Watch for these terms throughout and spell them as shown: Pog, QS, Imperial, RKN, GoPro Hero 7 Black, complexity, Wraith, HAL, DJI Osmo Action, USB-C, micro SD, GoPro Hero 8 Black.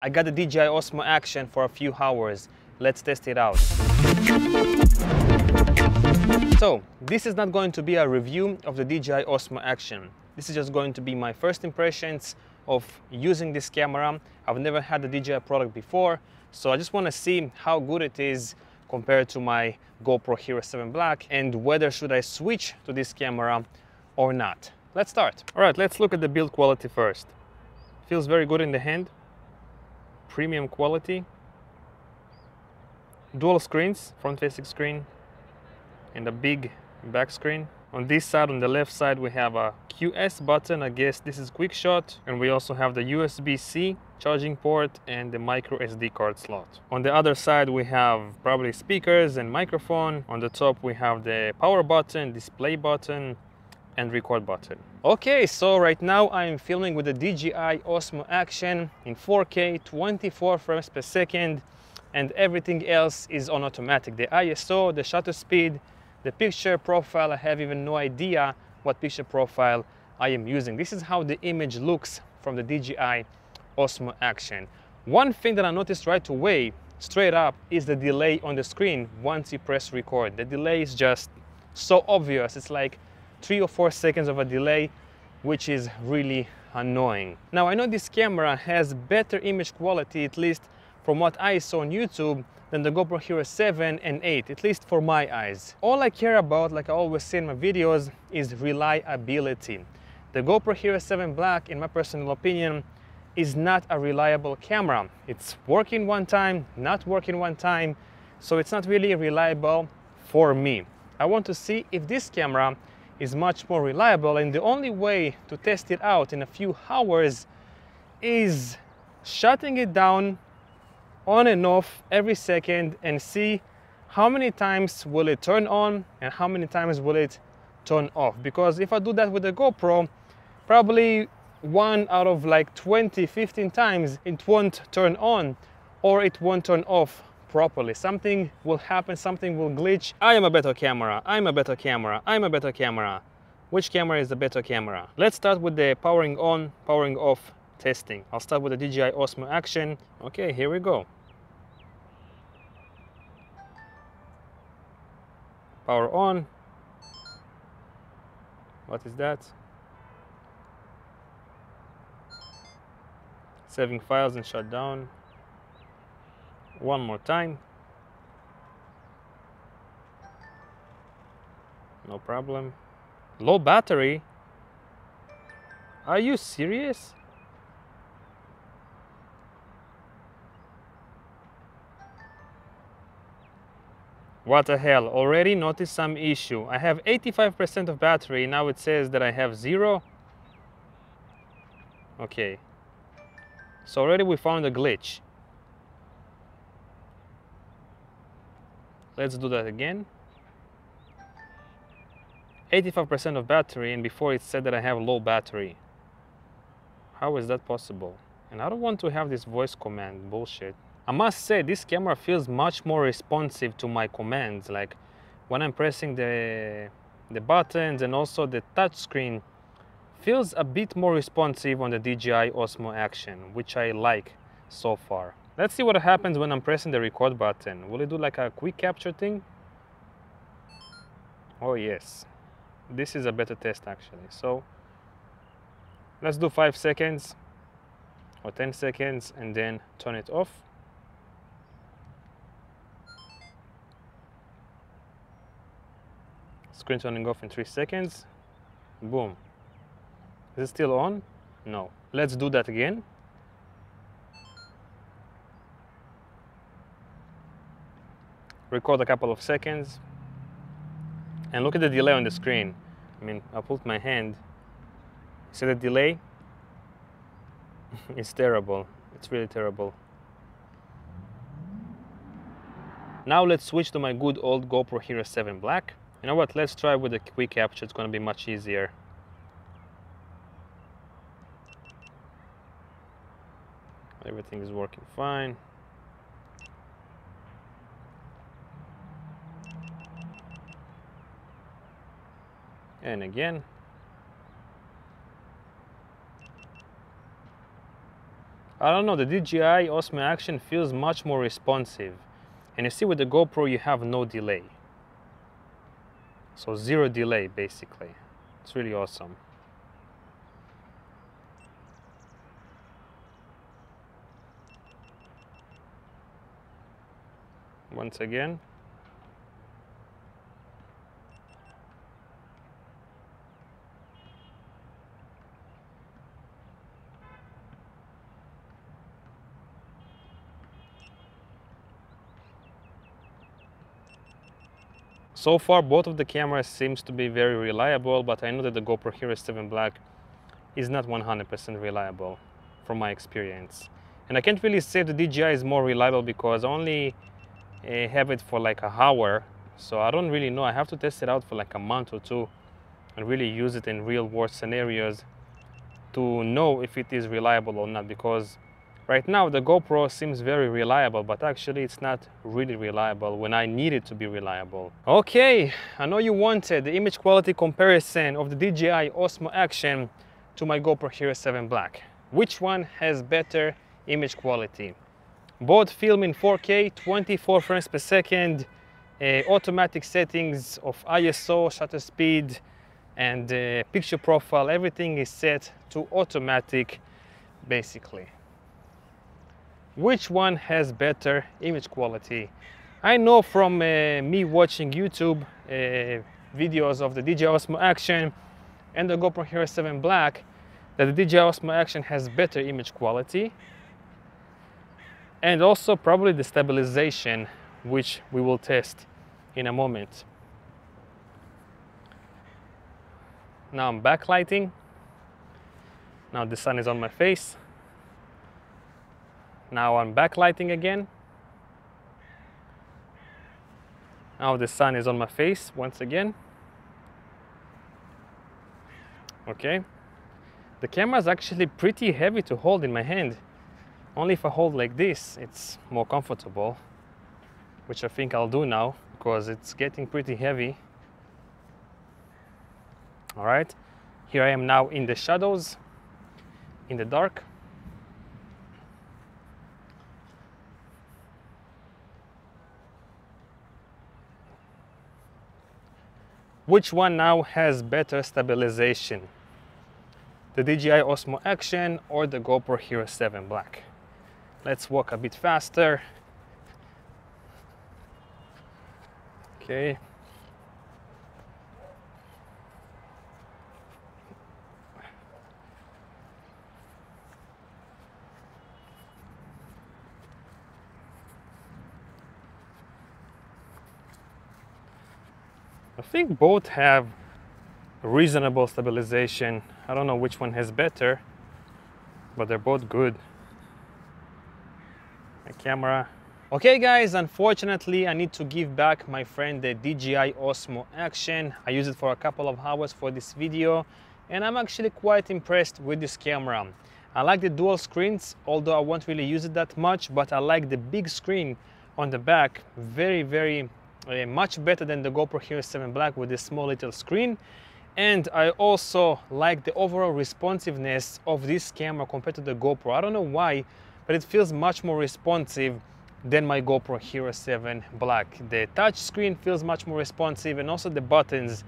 I got the DJI Osmo Action for a few hours. Let's test it out. So, this is not going to be a review of the DJI Osmo Action. This is just going to be my first impressions of using this camera. I've never had the DJI product before, so I just want to see how good it is compared to my GoPro Hero 7 Black and whether should I switch to this camera or not. Let's start. All right, let's look at the build quality first. Feels very good in the hand. Premium quality. Dual screens, front-facing screen and a big back screen. On this side, on the left side, we have a QS button. I guess this is quick shot. And we also have the USB-C charging port and the micro SD card slot. On the other side, we have probably speakers and microphone. On the top, we have the power button, display button, and record button. Okay, so right now I'm filming with the DJI Osmo Action in 4K, 24 frames per second, and everything else is on automatic. The ISO, the shutter speed, the picture profile, I have even no idea what picture profile I am using. This is how the image looks from the DJI Osmo Action. One thing that I noticed right away, straight up, is the delay on the screen once you press record. The delay is just so obvious. It's like 3 or 4 seconds of a delay, which is really annoying. Now, I know this camera has better image quality, at least from what I saw on YouTube, than the GoPro Hero 7 and 8, at least for my eyes. All I care about, like I always say in my videos, is reliability. The GoPro Hero 7 Black, in my personal opinion, is not a reliable camera. It's working one time, not working one time, so it's not really reliable for me. I want to see if this camera is much more reliable, and the only way to test it out in a few hours is shutting it down on and off every second and see how many times will it turn on and how many times will it turn off. Because if I do that with the GoPro, probably 1 out of like 15 times it won't turn on or it won't turn off properly. Something will happen, something will glitch. I am a better camera, I'm a better camera, I'm a better camera. Which camera is the better camera? Let's start with the powering on, powering off testing. I'll start with the DJI Osmo Action. Okay, here we go. Power on. What is that? Saving files and shut down. One more time. No problem. Low battery? Are you serious? What the hell, already noticed some issue. I have 85% of battery, now it says that I have 0. Okay. So already we found a glitch. Let's do that again. 85% of battery, and before it said that I have low battery. How is that possible? And I don't want to have this voice command bullshit. I must say, this camera feels much more responsive to my commands. Like when I'm pressing the buttons, and also the touch screen feels a bit more responsive on the DJI Osmo Action, which I like so far. Let's see what happens when I'm pressing the record button. Will it do like a quick capture thing? Oh yes, this is a better test actually. So let's do 5 seconds or 10 seconds and then turn it off. Screen turning off in 3 seconds. Boom. Is it still on? No. Let's do that again. Record a couple of seconds. And look at the delay on the screen. I mean, I put my hand. See the delay? It's terrible. It's really terrible. Now let's switch to my good old GoPro Hero 7 Black. You know what, let's try with the quick capture, it's going to be much easier. Everything is working fine. And again. I don't know, the DJI Osmo Action feels much more responsive. And you see with the GoPro you have no delay. So zero delay basically. It's really awesome. Once again. So far, both of the cameras seems to be very reliable, but I know that the GoPro Hero 7 Black is not 100% reliable from my experience. And I can't really say the DJI is more reliable because I only have it for like an hour, so I don't really know. I have to test it out for like a month or two and really use it in real world scenarios to know if it is reliable or not, because right now the GoPro seems very reliable, but actually it's not really reliable when I need it to be reliable. Okay, I know you wanted the image quality comparison of the DJI Osmo Action to my GoPro Hero 7 Black. Which one has better image quality? Both film in 4K, 24 frames per second, automatic settings of ISO, shutter speed, and picture profile. Everything is set to automatic, basically. Which one has better image quality? I know from me watching YouTube videos of the DJI Osmo Action and the GoPro Hero 7 Black that the DJI Osmo Action has better image quality, and also probably the stabilization, which we will test in a moment. Now I'm backlighting. Now the sun is on my face. Now I'm backlighting again. Now the sun is on my face once again. Okay. The camera is actually pretty heavy to hold in my hand. Only if I hold like this, it's more comfortable, which I think I'll do now because it's getting pretty heavy. All right. Here I am now in the shadows, in the dark. Which one now has better stabilization? The DJI Osmo Action or the GoPro Hero 7 Black? Let's walk a bit faster. Okay. I think both have reasonable stabilization. I don't know which one has better, but they're both good. My camera. Okay guys, unfortunately I need to give back my friend the DJI Osmo Action. I used it for a couple of hours for this video and I'm actually quite impressed with this camera. I like the dual screens, although I won't really use it that much, but I like the big screen on the back very, very much better than the GoPro Hero 7 Black with this small little screen. And I also like the overall responsiveness of this camera compared to the GoPro. I don't know why, but it feels much more responsive than my GoPro Hero 7 Black. The touch screen feels much more responsive, and also the buttons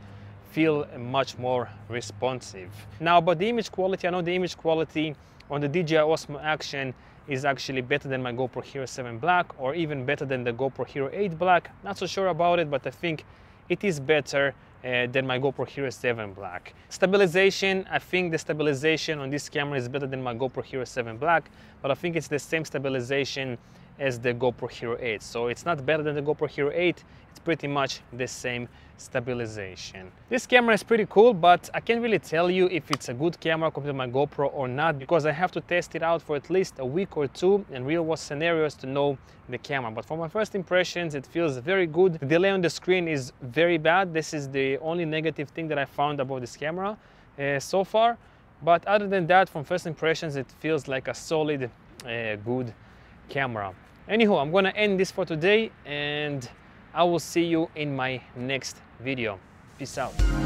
feel much more responsive. Now about the image quality, I know the image quality on the DJI Osmo Action is actually better than my GoPro Hero 7 Black, or even better than the GoPro Hero 8 Black. Not so sure about it, but I think it is better than my GoPro Hero 7 Black. Stabilization, I think the stabilization on this camera is better than my GoPro Hero 7 Black, but I think it's the same stabilization as the GoPro Hero 8. So it's not better than the GoPro Hero 8, it's pretty much the same stabilization. This camera is pretty cool, but I can't really tell you if it's a good camera compared to my GoPro or not, because I have to test it out for at least a week or two in real world scenarios to know the camera. But for my first impressions, it feels very good. The delay on the screen is very bad. This is the only negative thing that I found about this camera so far. But other than that, from first impressions, it feels like a solid, good camera. Anywho, I'm gonna end this for today and I will see you in my next video. Peace out.